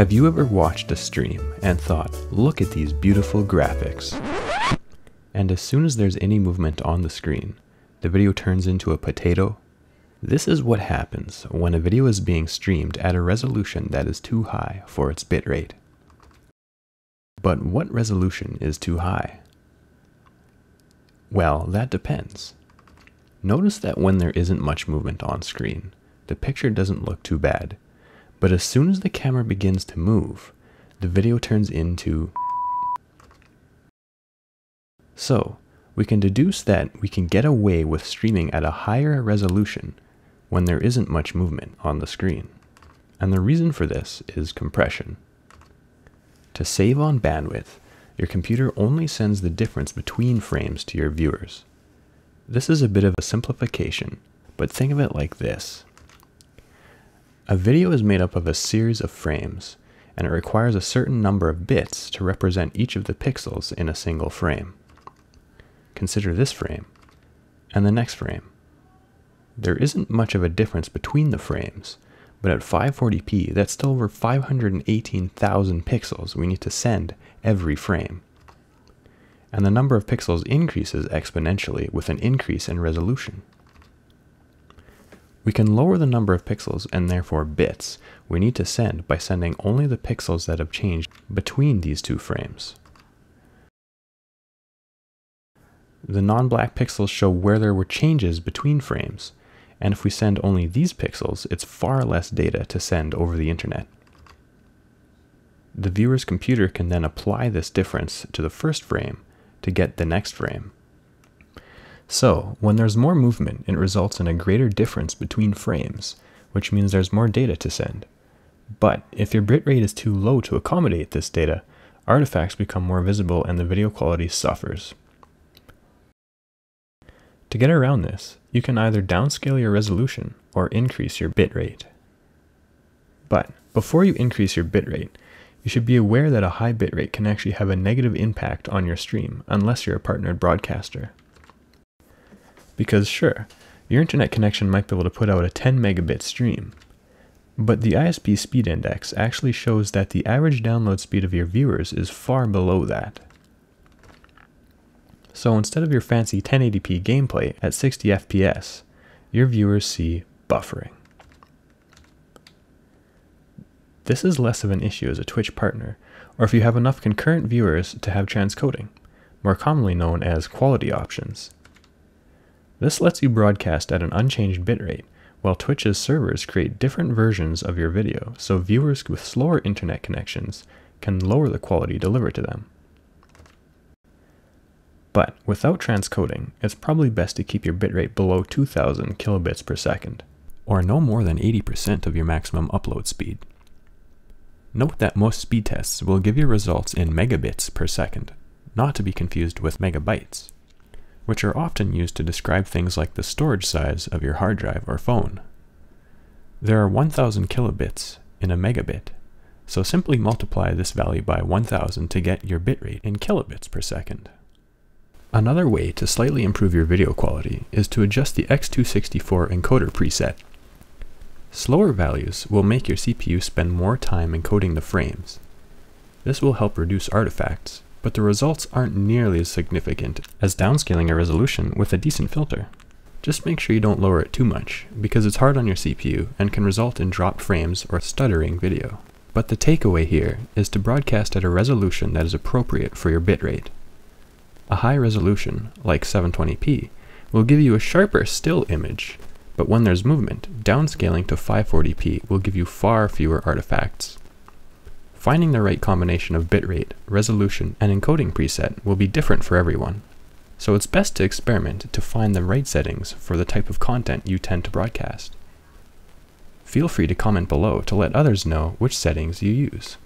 Have you ever watched a stream and thought, look at these beautiful graphics? And as soon as there's any movement on the screen, the video turns into a potato. This is what happens when a video is being streamed at a resolution that is too high for its bitrate. But what resolution is too high? Well, that depends. Notice that when there isn't much movement on screen, the picture doesn't look too bad. But as soon as the camera begins to move, the video turns into... So, we can deduce that we can get away with streaming at a higher resolution when there isn't much movement on the screen. And the reason for this is compression. To save on bandwidth, your computer only sends the difference between frames to your viewers. This is a bit of a simplification, but think of it like this. A video is made up of a series of frames, and it requires a certain number of bits to represent each of the pixels in a single frame. Consider this frame, and the next frame. There isn't much of a difference between the frames, but at 540p, that's still over 518,000 pixels we need to send every frame. And the number of pixels increases exponentially with an increase in resolution. We can lower the number of pixels, and therefore bits, we need to send by sending only the pixels that have changed between these two frames. The non-black pixels show where there were changes between frames, and if we send only these pixels, it's far less data to send over the internet. The viewer's computer can then apply this difference to the first frame to get the next frame. So, when there's more movement, it results in a greater difference between frames, which means there's more data to send. But if your bitrate is too low to accommodate this data, artifacts become more visible and the video quality suffers. To get around this, you can either downscale your resolution or increase your bitrate. But before you increase your bitrate, you should be aware that a high bitrate can actually have a negative impact on your stream unless you're a partnered broadcaster. Because sure, your internet connection might be able to put out a 10 megabit stream, but the ISP speed index actually shows that the average download speed of your viewers is far below that. So instead of your fancy 1080p gameplay at 60 FPS, your viewers see buffering. This is less of an issue as a Twitch partner, or if you have enough concurrent viewers to have transcoding, more commonly known as quality options. This lets you broadcast at an unchanged bitrate, while Twitch's servers create different versions of your video, so viewers with slower internet connections can lower the quality delivered to them. But without transcoding, it's probably best to keep your bitrate below 2000 kilobits per second, or no more than 80% of your maximum upload speed. Note that most speed tests will give you results in megabits per second, not to be confused with megabytes, which are often used to describe things like the storage size of your hard drive or phone. There are 1,000 kilobits in a megabit, so simply multiply this value by 1,000 to get your bitrate in kilobits per second. Another way to slightly improve your video quality is to adjust the x264 encoder preset. Slower values will make your CPU spend more time encoding the frames. This will help reduce artifacts, but the results aren't nearly as significant as downscaling a resolution with a decent filter. Just make sure you don't lower it too much, because it's hard on your CPU and can result in dropped frames or stuttering video. But the takeaway here is to broadcast at a resolution that is appropriate for your bitrate. A high resolution, like 720p, will give you a sharper still image, but when there's movement, downscaling to 540p will give you far fewer artifacts. Finding the right combination of bitrate, resolution, and encoding preset will be different for everyone. So it's best to experiment to find the right settings for the type of content you tend to broadcast. Feel free to comment below to let others know which settings you use.